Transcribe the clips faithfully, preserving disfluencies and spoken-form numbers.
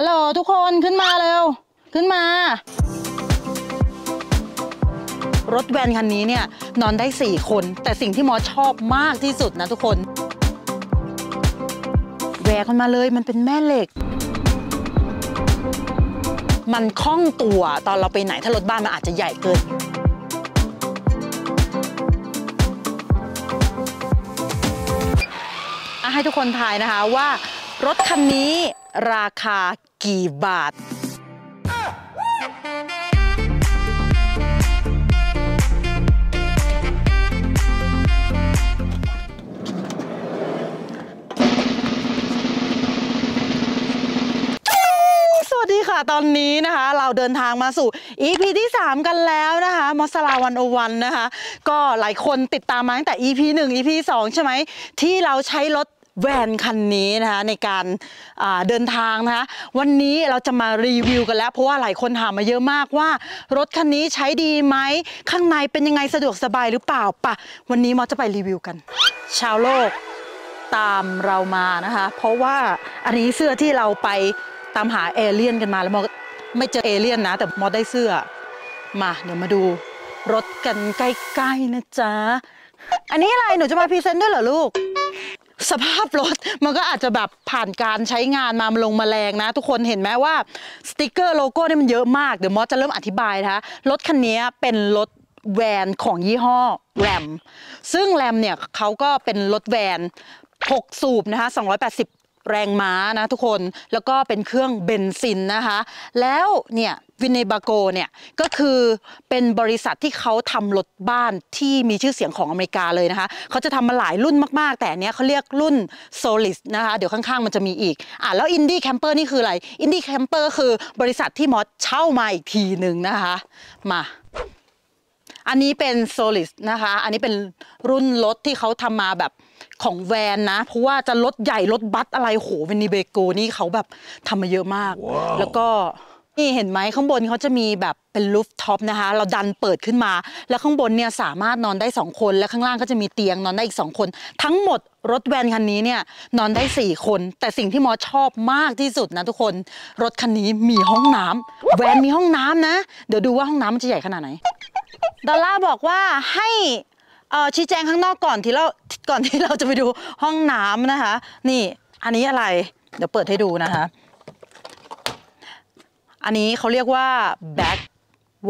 ฮัลโหลทุกคนขึ้นมาเร็วขึ้นมารถแวนคันนี้เนี่ยนอนได้สี่คนแต่สิ่งที่มอชอบมากที่สุดนะทุกคนแหวกมันมาเลยมันเป็นแม่เหล็กมันคล่องตัวตอนเราไปไหนถ้ารถบ้านมันอาจจะใหญ่เกินให้ทุกคนทายนะคะว่ารถคันนี้ราคากี่บาทตอนนี้นะคะเราเดินทางมาสู่ อี พี ที่สามกันแล้วนะคะมอสลาวันโอวันนะคะก็หลายคนติดตามมาตั้งแต่ อี พี หนึ่ง อี พี สองใช่ไหมที่เราใช้รถแวนคันนี้นะคะในการเดินทางนะคะวันนี้เราจะมารีวิวกันแล้วเพราะว่าหลายคนถามมาเยอะมากว่ารถคันนี้ใช้ดีไหมข้างในเป็นยังไงสะดวกสบายหรือเปล่าปะวันนี้มอจะไปรีวิวกันชาวโลกตามเรามานะคะเพราะว่าอันนี้เสื้อที่เราไปตามหาเอเลี่ยนกันมาแล้วมอไม่เจอเอเลี่ยนนะแต่มอได้เสื้อมาเดี๋ยวมาดูรถกันใกล้ๆนะจ๊ะอันนี้อะไรหนูจะมาพรีเซนต์ด้วยเหรอลูกสภาพรถมันก็อาจจะแบบผ่านการใช้งานมาลงมาแรงนะทุกคนเห็นไหมว่าสติกเกอร์โลโก้นี่มันเยอะมากเดี๋ยวมอจะเริ่มอธิบายนะคะรถคันนี้เป็นรถแวนของยี่ห้อแรมซึ่งแรมเนี่ยเขาก็เป็นรถแวนหกสูบนะคะสองร้อยแปดสิบแรงม้านะทุกคนแล้วก็เป็นเครื่องเบนซินนะคะแล้วเนี่ยวินเนบาโกเนี่ยก็คือเป็นบริษัทที่เขาทำรถบ้านที่มีชื่อเสียงของอเมริกาเลยนะคะเขาจะทำมาหลายรุ่นมากๆแต่เนี้ยเขาเรียกรุ่น Solis นะคะเดี๋ยวข้างๆมันจะมีอีกอ่ะแล้ว Indie Camper นี่คืออะไร Indie Camper คือบริษัทที่มอสเช่ามาอีกทีหนึ่งนะคะมาอันนี้เป็น Solis นะคะอันนี้เป็นรุ่นรถที่เขาทำมาแบบของแวนนะเพราะว่าจะรถใหญ่รถบัสอะไรโหเวนิเบโกนี่เขาแบบทำมาเยอะมาก wow. แล้วก็นี่เห็นไหมข้างบนเขาจะมีแบบเป็นลูฟท็อปนะคะเราดันเปิดขึ้นมาแล้วข้างบนเนี่ยสามารถนอนได้สองคนและข้างล่างก็จะมีเตียงนอนได้อีกสองคนทั้งหมดรถแวนคันนี้เนี่ยนอนได้สี่คนแต่สิ่งที่มอชอบมากที่สุดนะทุกคนรถคันนี้มีห้องน้ำแวนมีห้องน้ำนะเดี๋ยวดูว่าห้องน้ำมันจะใหญ่ขนาดไหนดอลล่าบอกว่าให้เอ่อชี้แจงข้างนอกก่อนที่เราก่อนที่เราจะไปดูห้องน้ำนะคะนี่อันนี้อะไรเดี๋ยวเปิดให้ดูนะคะอันนี้เขาเรียกว่า back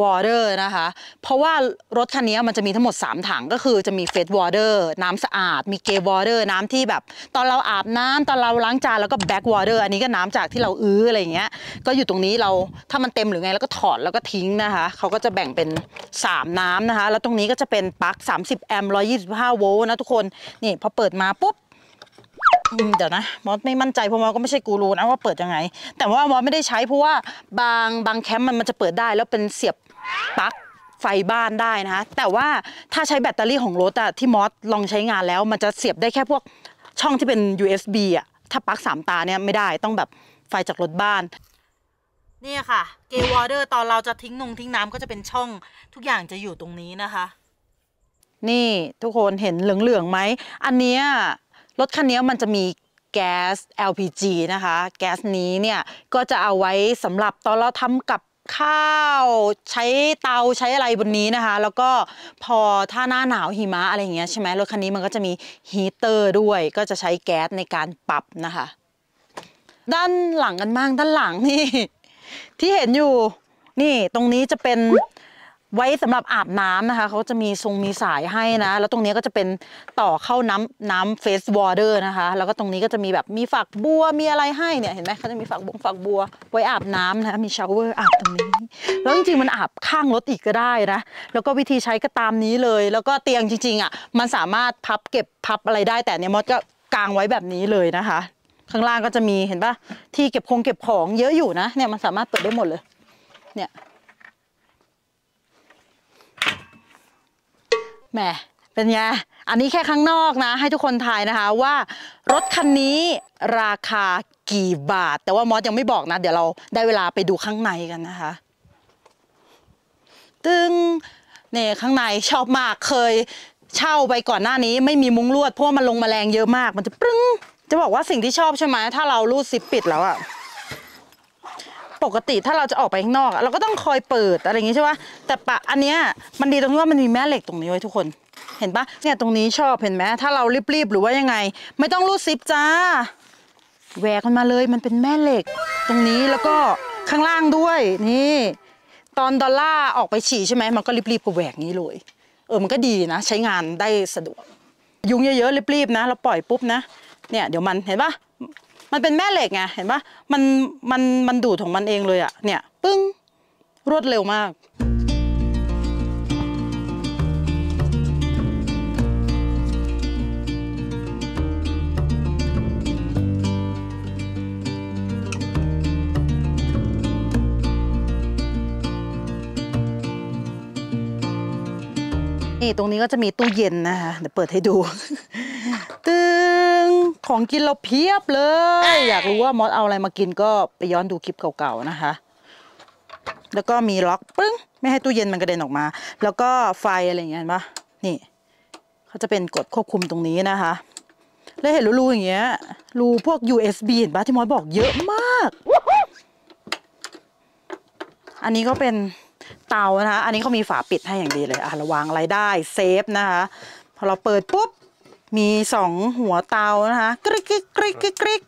water นะคะเพราะว่ารถคันนี้มันจะมีทั้งหมดสามถังก็คือจะมี fresh water น้ำสะอาดมี gray water น้ำที่แบบตอนเราอาบน้ำตอนเราล้างจานแล้วก็ back water อันนี้ก็น้ำจากที่เราอื้ออะไรอย่างเงี้ยก็อยู่ตรงนี้เราถ้ามันเต็มหรือไงแล้วก็ถอดแล้วก็ทิ้งนะคะเขาก็จะแบ่งเป็นสามน้ำนะคะแล้วตรงนี้ก็จะเป็นปลั๊กสามสิบแอมป์หนึ่งร้อยยี่สิบห้าโวลต์นะทุกคนนี่พอเปิดมาปุ๊บเดี๋ยวนะมอสไม่มั่นใจเพราะมอสก็ไม่ใช่กูรูนะว่าเปิดยังไงแต่ว่ามอสไม่ได้ใช้เพราะว่าบางบางแคมป์มันมันจะเปิดได้แล้วเป็นเสียบปลั๊กไฟบ้านได้นะคะแต่ว่าถ้าใช้แบตเตอรี่ของรถอะที่มอสลองใช้งานแล้วมันจะเสียบได้แค่พวกช่องที่เป็น ยู เอส บี อะถ้าปลั๊กสามตาเนี่ยไม่ได้ต้องแบบไฟจากรถบ้านนี่ค่ะเกวอเดอร์ตอนเราจะทิ้งนงทิ้งน้ำก็จะเป็นช่องทุกอย่างจะอยู่ตรงนี้นะคะนี่ทุกคนเห็นเหลืองๆไหมอันเนี้ยรถคันนี้มันจะมีแก๊ส แอล พี จี นะคะแก๊สนี้เนี่ยก็จะเอาไว้สำหรับตอนเราทำกับข้าวใช้เตาใช้อะไรบนนี้นะคะแล้วก็พอถ้าหน้าหนาวหิมะอะไรอย่างเงี้ยใช่ไหมรถคันนี้มันก็จะมีฮีเตอร์ด้วยก็จะใช้แก๊สในการปรับนะคะด้านหลังกันบ้างด้านหลังนี่ที่เห็นอยู่นี่ตรงนี้จะเป็นไว้สำหรับอาบน้ำนะคะเขาจะมีทรงมีสายให้นะแล้วตรงนี้ก็จะเป็นต่อเข้าน้ำน้ำเฟสวอเตอร์นะคะแล้วก็ตรงนี้ก็จะมีแบบมีฝักบัวมีอะไรให้เนี่ยเห็นไหมเขาจะมีฝักบงฝักบัวไว้อาบน้ำนะมีชาวเวอร์อาบตรงนี้แล้วจริงๆมันอาบข้างรถอีกก็ได้นะแล้วก็วิธีใช้ก็ตามนี้เลยแล้วก็เตียงจริงๆอ่ะมันสามารถพับเก็บพับอะไรได้แต่เนี่ยมอสก็กางไว้แบบนี้เลยนะคะข้างล่างก็จะมีเห็นป่ะที่เก็บคงเก็บของเยอะอยู่นะเนี่ยมันสามารถเปิดได้หมดเลยเนี่ยแหมเป็นไงอันนี้แค่ข้างนอกนะให้ทุกคนทายนะคะว่ารถคันนี้ราคากี่บาทแต่ว่ามอสยังไม่บอกนะเดี๋ยวเราได้เวลาไปดูข้างในกันนะคะตึงเนี่ยข้างในชอบมากเคยเช่าไปก่อนหน้านี้ไม่มีมุ้งลวดเพราะมันลงแมลงเยอะมากมันจะปรึ้งจะบอกว่าสิ่งที่ชอบใช่ไหมถ้าเราลูดซิปปิดแล้วอะ ปกติถ้าเราจะออกไปข้างนอกเราก็ต้องคอยเปิดอะไรอย่างนี้ใช่ไหมแต่ปะอันเนี้ยมันดีตรงที่ว่ามันมีแม่เหล็กตรงนี้ไว้ทุกคนเห็นปะเนี่ยตรงนี้ชอบเห็นไหมถ้าเรารีบๆหรือว่ายังไงไม่ต้องรูดซิปจ้าแหวกมันมาเลยมันเป็นแม่เหล็กตรงนี้แล้วก็ข้างล่างด้วยนี่ตอนดอลล่าออกไปฉี่ใช่ไหมมันก็รีบๆก็แหวกนี้เลยเออมันก็ดีนะใช้งานได้สะดวกยุงเยอะๆรีบๆนะเราปล่อยปุ๊บนะเนี่ยเดี๋ยวมันเห็นปะมันเป็นแม่เหล็กไงเห็นปะมันมันมันดูดของมันเองเลยอะเนี่ยปึ้งรวดเร็วมากนี่ตรงนี้ก็จะมีตู้เย็นนะคะเดี๋ยวเปิดให้ดูตึงของกินเราเพียบเลยอยากรู้ว่ามอสเอาอะไรมากินก็ไปย้อนดูคลิปเก่าๆนะคะแล้วก็มีล็อกปึ้งไม่ให้ตู้เย็นมันกระเด็นออกมาแล้วก็ไฟอะไรอย่างเงี้ยป่ะนี่เขาจะเป็นกดควบคุมตรงนี้นะคะแล้วเห็นรูๆอย่างเงี้ยรูพวก ยู เอส บี เห็นป่ะที่มอสบอกเยอะมากอันนี้ก็เป็นเตานะคะอันนี้เขามีฝาปิดให้อย่างดีเลยอ่ะระวังอะไรได้เซฟนะคะพอเราเปิดปุ๊บมีสองหัวเตานะคะกริ๊กกริ๊กกริ๊กกริ๊ก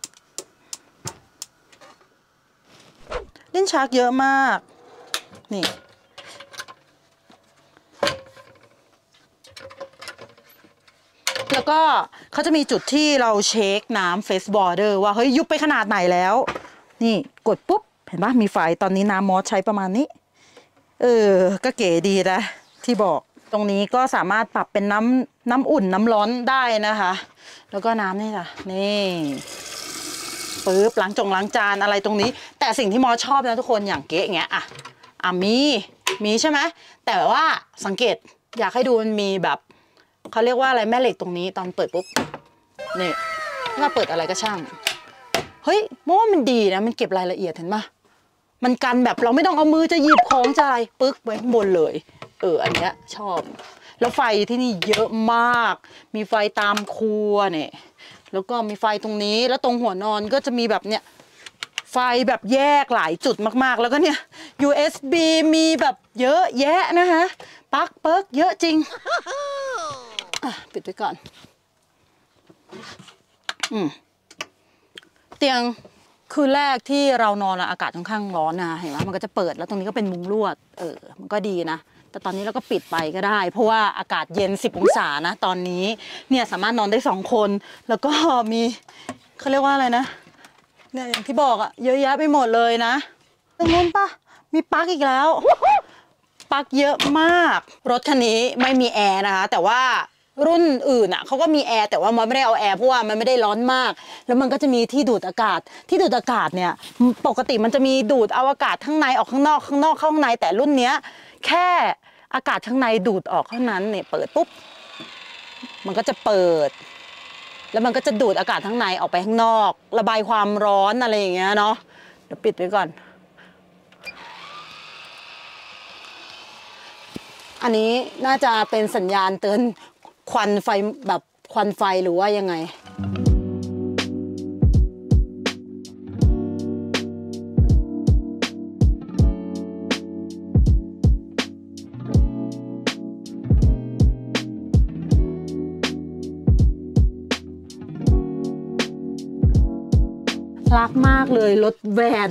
ลิ้นชักเยอะมากนี่แล้วก็เขาจะมีจุดที่เราเช็คน้ำเฟสบอร์เดอร์ว่าเฮ้ยยุบไปขนาดไหนแล้วนี่กดปุ๊บเห็นปะมีไฟตอนนี้น้ำมอสใช้ประมาณนี้เออก็เก๋ดีนะที่บอกตรงนี้ก็สามารถปรับเป็นน้ำน้ำอุ่นน้ำร้อนได้นะคะแล้วก็น้ำนี่จ้ะนี่ปึ๊บล้างจงล้างจานอะไรตรงนี้แต่สิ่งที่มอชอบนะทุกคนอย่างเก๋อย่างเงี้ยอ่ะอ่ะมีมีใช่ไหมแต่ว่าสังเกตอยากให้ดูมันมีแบบเขาเรียกว่าอะไรแม่เหล็กตรงนี้ตอนเปิดปุ๊บนี่ถ้าเปิดอะไรก็ช่างเฮ้ยมอว่ามันดีนะมันเก็บรายละเอียดเห็นปะมันกันแบบเราไม่ต้องเอามือจะหยิบของจะอะไรปึ๊กไว้บนเลยเอออันเนี้ยชอบแล้วไฟที่นี่เยอะมากมีไฟตามครัวเนี่ยแล้วก็มีไฟตรงนี้แล้วตรงหัวนอนก็จะมีแบบเนี้ยไฟแบบแยกหลายจุดมากๆแล้วก็เนี่ย ยู เอส บี มีแบบเยอะแยะนะคะปลั๊กเปิ๊กเยอะจริงปิดไว้ก่อนอืมเตียงคืนแรกที่เรานอนอากาศค่อนข้างร้อนนะเห็นไหมมันก็จะเปิดแล้วตรงนี้ก็เป็นมุ้งลวดเออมันก็ดีนะแต่ตอนนี้เราก็ปิดไปก็ได้เพราะว่าอากาศเย็นสิบองศานะตอนนี้เนี่ยสามารถนอนได้สองคนแล้วก็มีเขาเรียกว่าอะไรนะเนี่ยอย่างที่บอกอะเยอะแยะไปหมดเลยนะตรงนู้นปะมีปลั๊กอีกแล้วปลั๊กเยอะมากรถคันนี้ไม่มีแอร์นะคะแต่ว่ารุ่นอื่นอ่ะเขาก็มีแอร์แต่ว่ามอสไม่ได้เอาแอร์เพราะว่ามันไม่ได้ร้อนมากแล้วมันก็จะมีที่ดูดอากาศที่ดูดอากาศเนี่ยปกติมันจะมีดูดเอาอากาศข้างในออกข้างนอกข้างนอกเข้าข้างในแต่รุ่นเนี้ยแค่อากาศข้างในดูดออกเท่านั้นเนี่ยเปิดปุ๊บมันก็จะเปิดแล้วมันก็จะดูดอากาศข้างในออกไปข้างนอกระบายความร้อนอะไรอย่างเงี้ยเนาะเดี๋ยวปิดไว้ก่อนอันนี้น่าจะเป็นสัญญาณเตือนควันไฟแบบควันไฟหรือว่ายังไงรักมากเลยรถแวน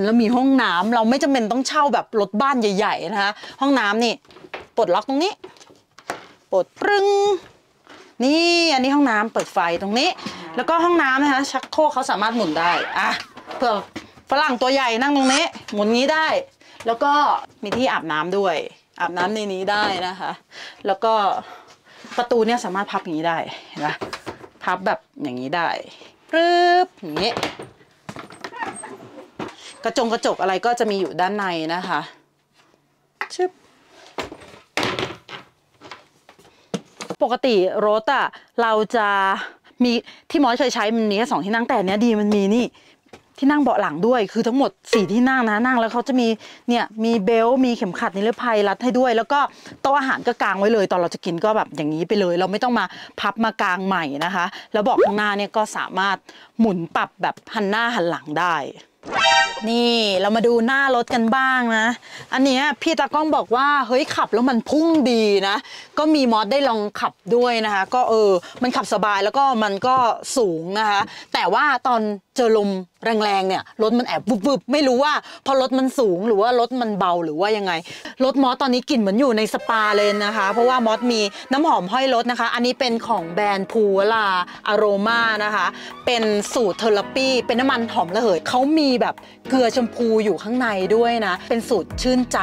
แล้วมีห้องน้ำเราไม่จำเป็นต้องเช่าแบบรถบ้านใหญ่ๆนะคะห้องน้ำนี่ปลดล็อกตรงนี้ปลดปรึงนี่อันนี้ห้องน้ำเปิดไฟตรงนี้แล้วก็ห้องน้ำนะคะชักโครกเขาสามารถหมุนได้อะเผื่อฝรั่งตัวใหญ่นั่งตรงนี้หมุนนี้ได้แล้วก็มีที่อาบน้ำด้วยอาบน้ำในนี้ได้นะคะแล้วก็ประตูเนี่ยสามารถพับอย่างนี้ได้เห็นไหมพับแบบอย่างนี้ได้ปึ๊บอย่างนี้กระจงกระจกอะไรก็จะมีอยู่ด้านในนะคะชึบปกติรถอะเราจะมีที่มอสเคยใช้มันมีแค่สองที่นั่งแต่เนี้ยดีมันมีนี่ที่นั่งเบาะหลังด้วยคือทั้งหมดสี่ที่นั่งนะนั่งแล้วเขาจะมีเนี่ยมีเบลมีเข็มขัดนิรภัยรัดให้ด้วยแล้วก็โต๊ะอาหารก็กางไว้เลยตอนเราจะกินก็แบบอย่างนี้ไปเลยเราไม่ต้องมาพับมากางใหม่นะคะแล้วเบาะข้างหน้าเนี่ยก็สามารถหมุนปรับแบบหันหน้าหันหลังได้ นี่เรามาดูหน้ารถกันบ้างนะอันนี้พี่ตากล้องบอกว่าเฮ้ยขับแล้วมันพุ่งดีนะก็มีมอสได้ลองขับด้วยนะคะก็เออมันขับสบายแล้วก็มันก็สูงนะคะแต่ว่าตอนเจอลมแรงๆเนี่ยรถมันแอบวุบๆไม่รู้ว่าพอรถมันสูงหรือว่ารถมันเบาหรือว่ายังไงรถมอสตอนนี้กลิ่นเหมือนอยู่ในสปาเลยนะคะเพราะว่ามอสมีน้ำหอมห้อยรถนะคะอันนี้เป็นของแบรนด์พูลาอโรมานะคะเป็นสูตรเทอราปี้เป็นน้ำมันหอมระเหยเขามีแบบเกลือชมพูอยู่ข้างในด้วยนะเป็นสูตรชื่นใจ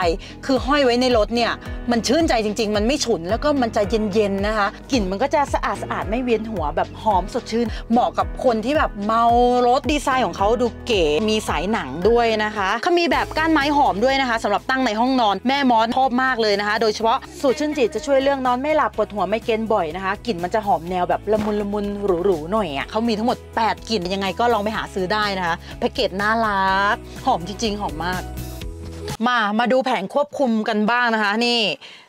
คือห้อยไว้ในรถเนี่ยมันชื่นใจจริงๆมันไม่ฉุนแล้วก็มันจะเย็นๆนะคะกลิ่นมันก็จะสะอาดสะอาดไม่เวียนหัวแบบหอมสดชื่นเหมาะกับคนที่แบบเมารถดีไซน์ของเขาดูเก๋มีสายหนังด้วยนะคะเขามีแบบก้านไม้หอมด้วยนะคะสำหรับตั้งในห้องนอนแม่มอสชอบมากเลยนะคะโดยเฉพาะสูตรชื่นจิตจะช่วยเรื่องนอนไม่หลับปวดหัวไม่เกรนบ่อยนะคะกลิ่นมันจะหอมแนวแบบละมุนละมุนหรูๆหน่อยอ่ะเขามีทั้งหมดแปดกลิ่นยังไงก็ลองไปหาซื้อได้นะคะแพ็กเกจน่ารักหอมจริงๆหอมมากมามาดูแผงควบคุมกันบ้างนะคะนี่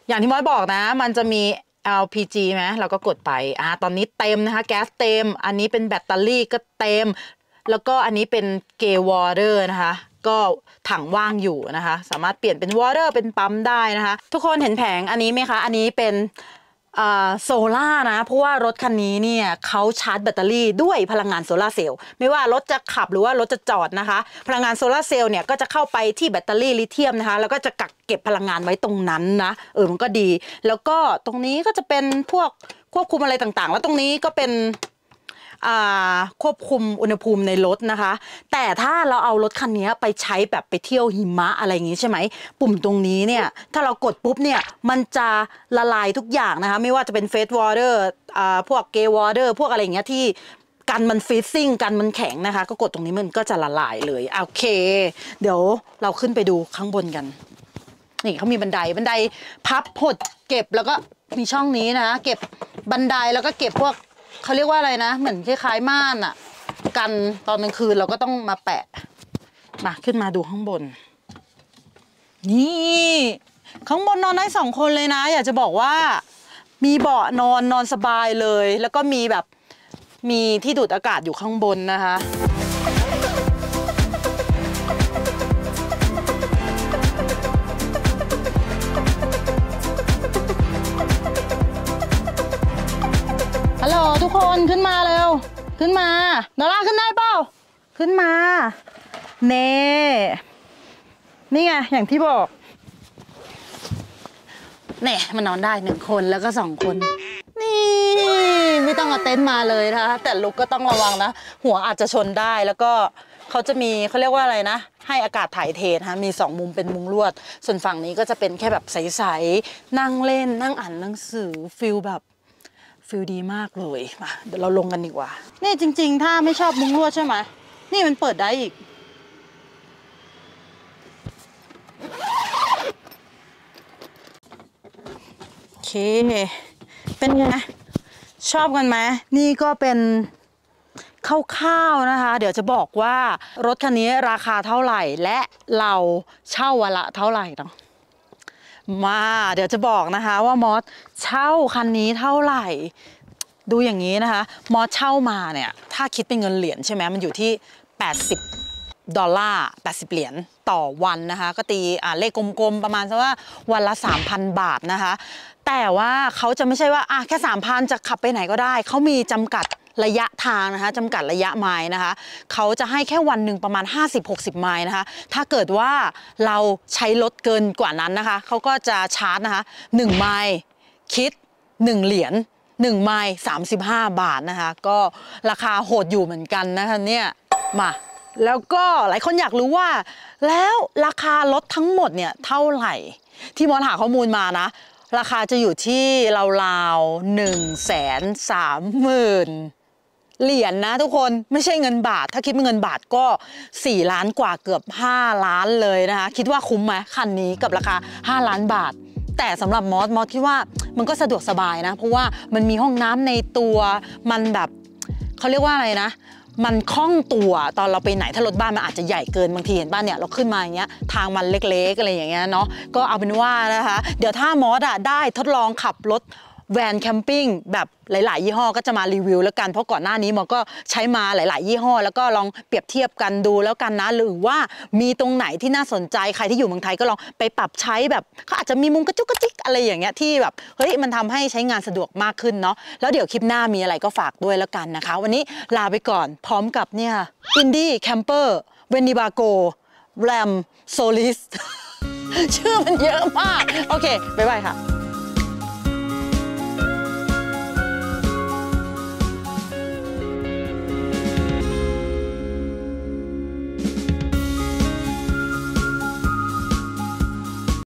อย่างที่มอสบอกนะมันจะมี แอล พี จี ไหมเราก็กดไปอ่าตอนนี้เต็มนะคะแก๊สเต็มอันนี้เป็นแบตเตอรี่ก็เต็มแล้วก็อันนี้เป็นเกวอเตอร์นะคะก็ถังว่างอยู่นะคะสามารถเปลี่ยนเป็นวอเตอร์เป็นปั๊มได้นะคะทุกคนเห็นแผงอันนี้ไหมคะอันนี้เป็นโซล่านะเพราะว่ารถคันนี้เนี่ยเขาชาร์จแบตเตอรี่ด้วยพลังงานโซล่าเซลล์ไม่ว่ารถจะขับหรือว่ารถจะจอดนะคะพลังงานโซล่าเซลล์เนี่ยก็จะเข้าไปที่แบตเตอรี่ลิเธียมนะคะแล้วก็จะกักเก็บพลังงานไว้ตรงนั้นนะเออมันก็ดีแล้วก็ตรงนี้ก็จะเป็นพวกควบคุมอะไรต่างๆแล้วตรงนี้ก็เป็นควบคุมอุณหภูมิในรถนะคะแต่ถ้าเราเอารถคันนี้ไปใช้แบบไปเที่ยวหิมะอะไรอย่างนี้ใช่ไหมปุ่มตรงนี้เนี่ยถ้าเรากดปุ๊บเนี่ยมันจะละลายทุกอย่างนะคะไม่ว่าจะเป็นเฟสวอเตอร์พวกเกวอเตอร์พวกอะไรอย่างเงี้ยที่กันมันฟรีซิ่งกันมันแข็งนะคะก็กดตรงนี้มันก็จะละลายเลยโอเคเดี๋ยวเราขึ้นไปดูข้างบนกันนี่เขามีบันไดบันไดพับหดเก็บแล้วก็มีช่องนี้นะเก็บบันไดแล้วก็เก็บพวกเขาเรียกว่าอะไรนะเหมือนคล้ายๆม่านอ่ะกันตอนกลางคืนเราก็ต้องมาแปะมาขึ้นมาดูข้างบนนี่ข้างบนนอนได้สองคนเลยนะอยากจะบอกว่ามีเบาะนอนนอนสบายเลยแล้วก็มีแบบมีที่ดูดอากาศอยู่ข้างบนนะคะทุกคนขึ้นมาเร็วขึ้นมาดอลล่าขึ้นได้เปล่าขึ้นมาเน่นี่ไงอย่างที่บอกเน่มันนอนได้หนึ่งคนแล้วก็สองคนนี่ไม่ต้องเอาเต็นท์มาเลยนะคะแต่ลุกก็ต้องระวังนะหัวอาจจะชนได้แล้วก็เขาจะมีเขาเรียกว่าอะไรนะให้อากาศถ่ายเทนะคะมีสองมุมเป็นมุงลวดส่วนฝั่งนี้ก็จะเป็นแค่แบบใสๆนั่งเล่นนั่งอ่านหนังสือฟิลแบบฟิลดีมากเลยมาเดี๋ยวเราลงกันดีกว่านี่จริงๆถ้าไม่ชอบมุ้งลวดใช่ไหมนี่มันเปิดได้อีกโอเคเป็นไงชอบกันไหมนี่ก็เป็นคร่าวๆนะคะเดี๋ยวจะบอกว่ารถคันนี้ราคาเท่าไหร่และเราเช่าวันละเท่าไหร่เนาะมาเดี๋ยวจะบอกนะคะว่ามอสเช่าคันนี้เท่าไหร่ดูอย่างนี้นะคะมอสเช่ามาเนี่ยถ้าคิดเป็นเงินเหรียญใช่ไหมมันอยู่ที่แปดสิบดอลลาร์แปดสิบเหรียญต่อวันนะคะก็ตีอ่าเลขกลมๆประมาณสักว่าวันละ สามพัน บาทนะคะแต่ว่าเขาจะไม่ใช่ว่าอ่ะแค่ สามพัน จะขับไปไหนก็ได้เขามีจำกัดระยะทางนะคะจำกัดระยะไมล์นะคะเขาจะให้แค่วันหนึ่งประมาณ ห้าสิบถึงหกสิบ ไมล์นะคะถ้าเกิดว่าเราใช้รถเกินกว่านั้นนะคะเขาก็จะชาร์จนะคะหนึ่งไมล์คิดหนึ่งเหรียญหนึ่งไมล์สามสิบห้าบาทนะคะก็ราคาโหดอยู่เหมือนกันนะคะเนี่ยมาแล้วก็หลายคนอยากรู้ว่าแล้วราคารถทั้งหมดเนี่ยเท่าไหร่ที่มอสหาข้อมูลมานะราคาจะอยู่ที่ราวๆ หนึ่งแสนสามหมื่นเหรียญ นะทุกคนไม่ใช่เงินบาทถ้าคิดเป็นเงินบาทก็สี่ล้านกว่าเกือบห้าล้านเลยนะคะคิดว่าคุ้มไหมคันนี้กับราคาห้าล้านบาทแต่สำหรับมอสมอสคิดว่ามันก็สะดวกสบายนะเพราะว่ามันมีห้องน้ำในตัวมันแบบเขาเรียกว่าอะไรนะมันคล่องตัวตอนเราไปไหนถ้ารถบ้านมันอาจจะใหญ่เกินบางทีเห็นบ้านเนี่ยเราขึ้นมาอย่างเงี้ยทางมันเล็กๆอะไรอย่างเงี้ยเนาะก็เอาเป็นว่านะคะเดี๋ยวถ้ามอสอะได้ทดลองขับรถ แวนแคมปิ้งแบบหลายๆยี่ห้อก็จะมารีวิวแล้วกันเพราะก่อนหน้านี้มันก็ใช้มาหลายๆยี่ห้อแล้วก็ลองเปรียบเทียบกันดูแล้วกันนะหรือว่ามีตรงไหนที่น่าสนใจใครที่อยู่เมืองไทยก็ลองไปปรับใช้แบบเขาอาจจะมีมุมกระจุกกระจิกอะไรอย่างเงี้ยที่แบบเฮ้ยมันทำให้ใช้งานสะดวกมากขึ้นเนาะแล้วเดี๋ยวคลิปหน้ามีอะไรก็ฝากด้วยแล้วกันนะคะวันนี้ลาไปก่อนพร้อมกับเนี่ย Indie Camper เวนดิบาโกแรม Solis ชื่อมันเยอะมากโอเคบ๊ายบายค่ะ